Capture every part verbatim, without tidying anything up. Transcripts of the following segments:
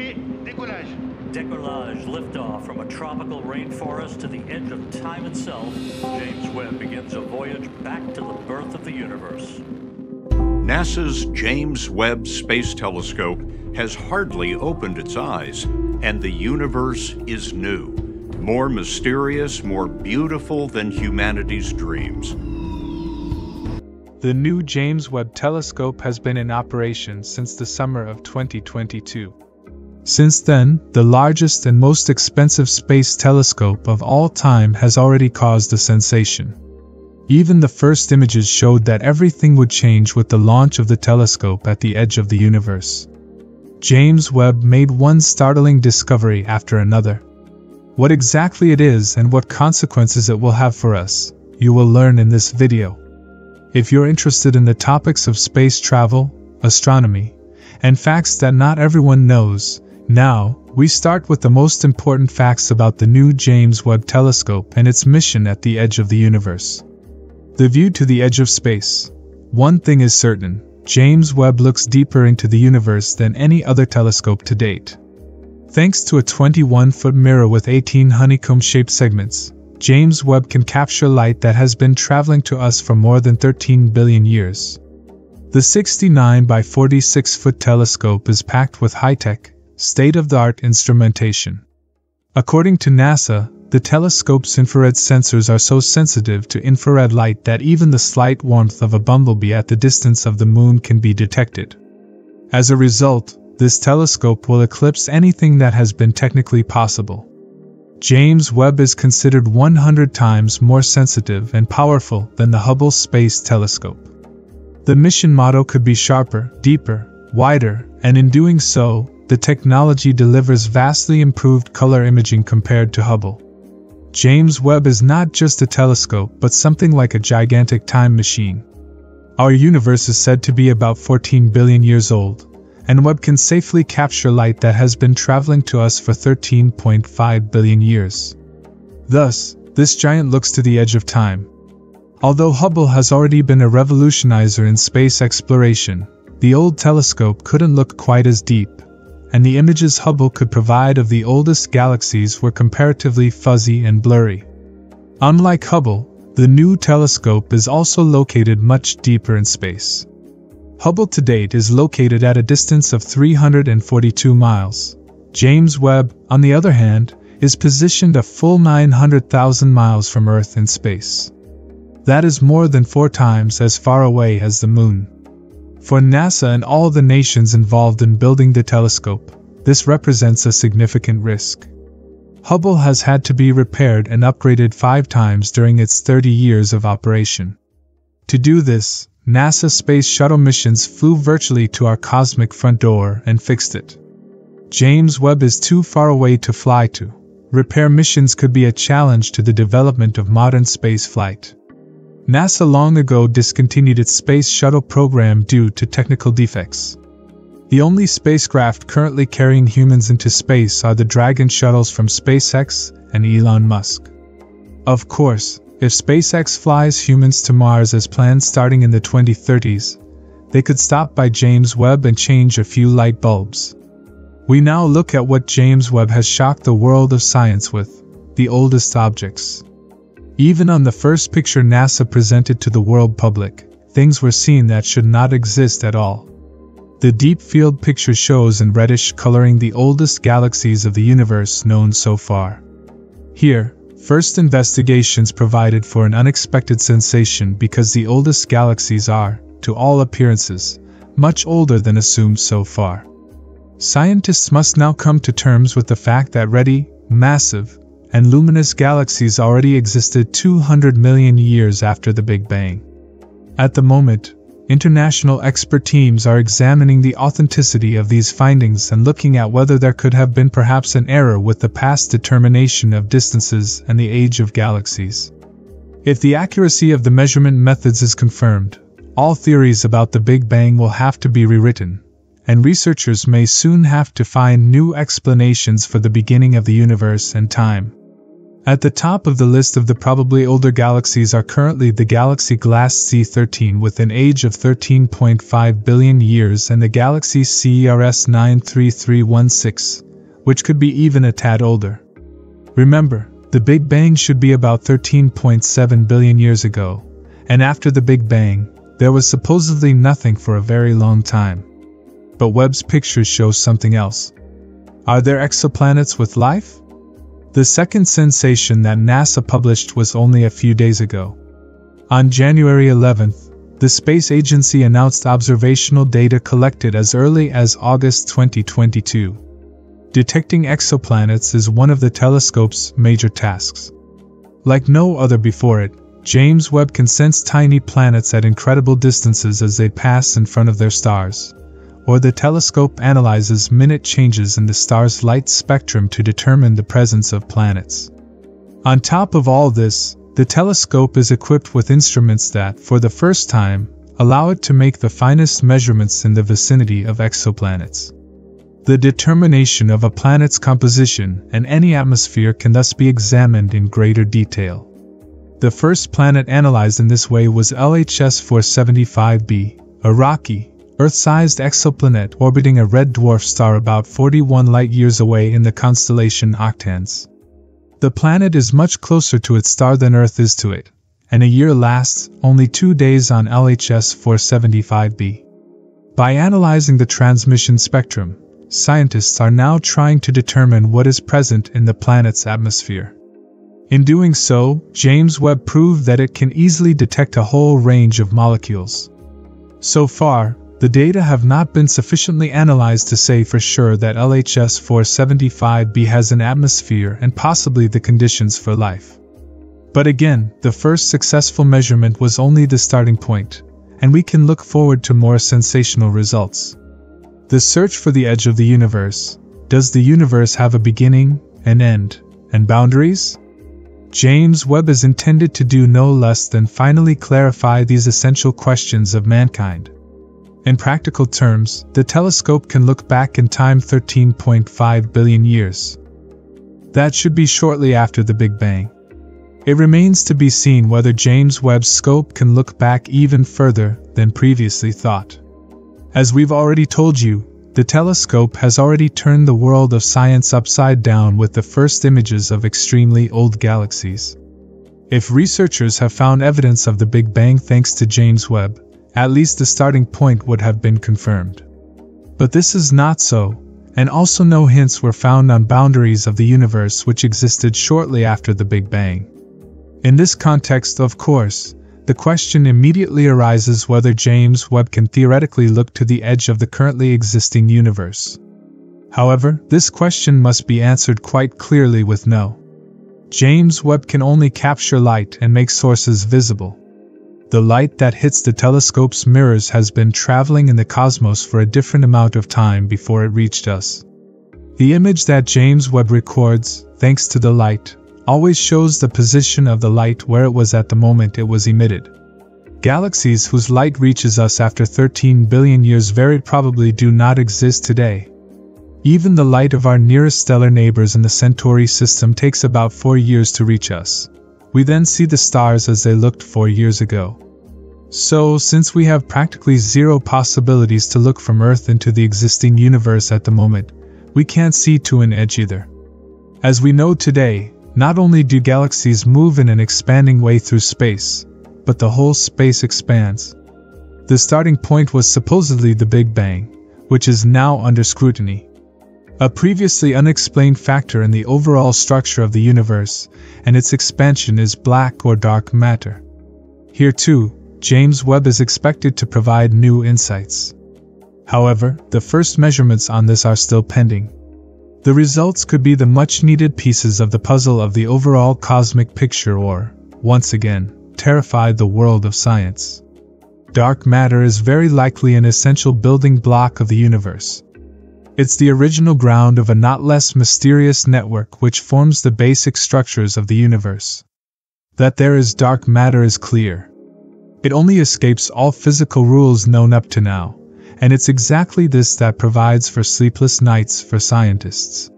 P, décollage. Décollage, liftoff from a tropical rainforest to the edge of time itself. James Webb begins a voyage back to the birth of the universe. NASA's James Webb Space Telescope has hardly opened its eyes, and the universe is new, more mysterious, more beautiful than humanity's dreams. The new James Webb Telescope has been in operation since the summer of twenty twenty-two. Since then, the largest and most expensive space telescope of all time has already caused a sensation. Even the first images showed that everything would change with the launch of the telescope at the edge of the universe. James Webb made one startling discovery after another. What exactly it is and what consequences it will have for us, you will learn in this video. If you're interested in the topics of space travel, astronomy, and facts that not everyone knows, now, we start with the most important facts about the new James Webb Telescope and its mission at the edge of the universe. The view to the edge of space. One thing is certain, James Webb looks deeper into the universe than any other telescope to date. Thanks to a twenty-one foot mirror with eighteen honeycomb-shaped segments, James Webb can capture light that has been traveling to us for more than thirteen billion years. The sixty-nine by forty-six foot telescope is packed with high-tech, state-of-the-art instrumentation. According to NASA, the telescope's infrared sensors are so sensitive to infrared light that even the slight warmth of a bumblebee at the distance of the moon can be detected. As a result, this telescope will eclipse anything that has been technically possible. James Webb is considered one hundred times more sensitive and powerful than the Hubble Space Telescope. The mission motto could be sharper, deeper, wider, and in doing so, the technology delivers vastly improved color imaging compared to Hubble. James Webb is not just a telescope but something like a gigantic time machine. Our universe is said to be about fourteen billion years old, and Webb can safely capture light that has been traveling to us for thirteen point five billion years. Thus, this giant looks to the edge of time. Although Hubble has already been a revolutionizer in space exploration, the old telescope couldn't look quite as deep, and the images Hubble could provide of the oldest galaxies were comparatively fuzzy and blurry. Unlike Hubble, the new telescope is also located much deeper in space. Hubble to date is located at a distance of three hundred forty-two miles. James Webb, on the other hand, is positioned a full nine hundred thousand miles from Earth in space. That is more than four times as far away as the Moon. For NASA and all the nations involved in building the telescope, this represents a significant risk. Hubble has had to be repaired and upgraded five times during its thirty years of operation. To do this, NASA space shuttle missions flew virtually to our cosmic front door and fixed it. James Webb is too far away to fly to. Repair missions could be a challenge to the development of modern space flight. NASA long ago discontinued its space shuttle program due to technical defects. The only spacecraft currently carrying humans into space are the Dragon shuttles from SpaceX and Elon Musk. Of course, if SpaceX flies humans to Mars as planned starting in the twenty thirties, they could stop by James Webb and change a few light bulbs. We now look at what James Webb has shocked the world of science with, the oldest objects. Even on the first picture NASA presented to the world public, things were seen that should not exist at all. The deep field picture shows in reddish coloring the oldest galaxies of the universe known so far. Here, first investigations provided for an unexpected sensation because the oldest galaxies are, to all appearances, much older than assumed so far. Scientists must now come to terms with the fact that ready, massive, and luminous galaxies already existed two hundred million years after the Big Bang. At the moment, international expert teams are examining the authenticity of these findings and looking at whether there could have been perhaps an error with the past determination of distances and the age of galaxies. If the accuracy of the measurement methods is confirmed, all theories about the Big Bang will have to be rewritten, and researchers may soon have to find new explanations for the beginning of the universe and time. At the top of the list of the probably older galaxies are currently the galaxy GLASS z thirteen with an age of thirteen point five billion years and the galaxy CEERS nine three three one six, which could be even a tad older. Remember, the Big Bang should be about thirteen point seven billion years ago, and after the Big Bang, there was supposedly nothing for a very long time. But Webb's pictures show something else. Are there exoplanets with life? The second sensation that NASA published was only a few days ago. On January eleventh, the space agency announced observational data collected as early as August twenty twenty-two. Detecting exoplanets is one of the telescope's major tasks. Like no other before it, James Webb can sense tiny planets at incredible distances as they pass in front of their stars, or the telescope analyzes minute changes in the star's light spectrum to determine the presence of planets. On top of all this, the telescope is equipped with instruments that, for the first time, allow it to make the finest measurements in the vicinity of exoplanets. The determination of a planet's composition and any atmosphere can thus be examined in greater detail. The first planet analyzed in this way was L H S four seventy-five b, a rocky, Earth-sized exoplanet orbiting a red dwarf star about forty-one light-years away in the constellation Octans. The planet is much closer to its star than Earth is to it, and a year lasts only two days on L H S four seventy-five b. By analyzing the transmission spectrum, scientists are now trying to determine what is present in the planet's atmosphere. In doing so, James Webb proved that it can easily detect a whole range of molecules. So far, the data have not been sufficiently analyzed to say for sure that L H S four seventy-five b has an atmosphere and possibly the conditions for life. But again, the first successful measurement was only the starting point, and we can look forward to more sensational results. The search for the edge of the universe. Does the universe have a beginning, an end, and boundaries? James Webb is intended to do no less than finally clarify these essential questions of mankind. In practical terms, the telescope can look back in time thirteen point five billion years. That should be shortly after the Big Bang. It remains to be seen whether James Webb's scope can look back even further than previously thought. As we've already told you, the telescope has already turned the world of science upside down with the first images of extremely old galaxies. If researchers have found evidence of the Big Bang thanks to James Webb, at least the starting point would have been confirmed. But this is not so, and also no hints were found on boundaries of the universe which existed shortly after the Big Bang. In this context, of course, the question immediately arises whether James Webb can theoretically look to the edge of the currently existing universe. However, this question must be answered quite clearly with no. James Webb can only capture light and make sources visible. The light that hits the telescope's mirrors has been traveling in the cosmos for a different amount of time before it reached us. The image that James Webb records, thanks to the light, always shows the position of the light where it was at the moment it was emitted. Galaxies whose light reaches us after thirteen billion years very probably do not exist today. Even the light of our nearest stellar neighbors in the Centauri system takes about four years to reach us. We then see the stars as they looked four years ago. So, since we have practically zero possibilities to look from Earth into the existing universe at the moment, we can't see to an edge either. As we know today, not only do galaxies move in an expanding way through space, but the whole space expands. The starting point was supposedly the Big Bang, which is now under scrutiny. A previously unexplained factor in the overall structure of the universe and its expansion is black or dark matter. Here too, James Webb is expected to provide new insights. However, the first measurements on this are still pending. The results could be the much-needed pieces of the puzzle of the overall cosmic picture or, once again, terrify the world of science. Dark matter is very likely an essential building block of the universe. It's the original ground of a not less mysterious network which forms the basic structures of the universe. That there is dark matter is clear. It only escapes all physical rules known up to now, and it's exactly this that provides for sleepless nights for scientists.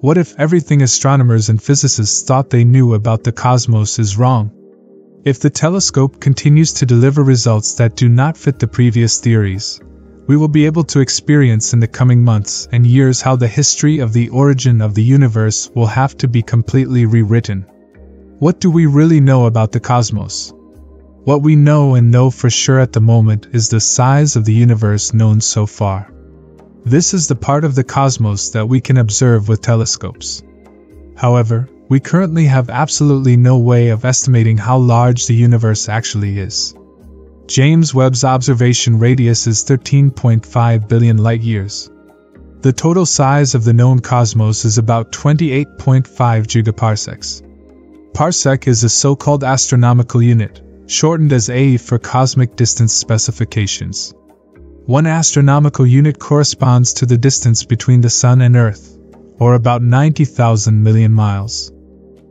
What if everything astronomers and physicists thought they knew about the cosmos is wrong? If the telescope continues to deliver results that do not fit the previous theories, we will be able to experience in the coming months and years how the history of the origin of the universe will have to be completely rewritten. What do we really know about the cosmos? What we know and know for sure at the moment is the size of the universe known so far. This is the part of the cosmos that we can observe with telescopes. However, we currently have absolutely no way of estimating how large the universe actually is. James Webb's observation radius is thirteen point five billion light-years. The total size of the known cosmos is about twenty-eight point five gigaparsecs. Parsec is a so-called astronomical unit, shortened as A for cosmic distance specifications. One astronomical unit corresponds to the distance between the Sun and Earth, or about ninety thousand million miles.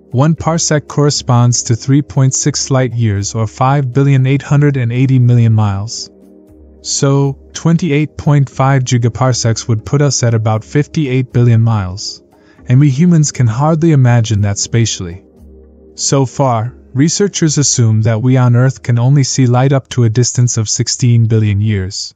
One parsec corresponds to three point six light-years or five billion eight hundred eighty million miles. So, twenty-eight point five gigaparsecs would put us at about fifty-eight billion miles, and we humans can hardly imagine that spatially. So far, researchers assume that we on Earth can only see light up to a distance of sixteen billion years.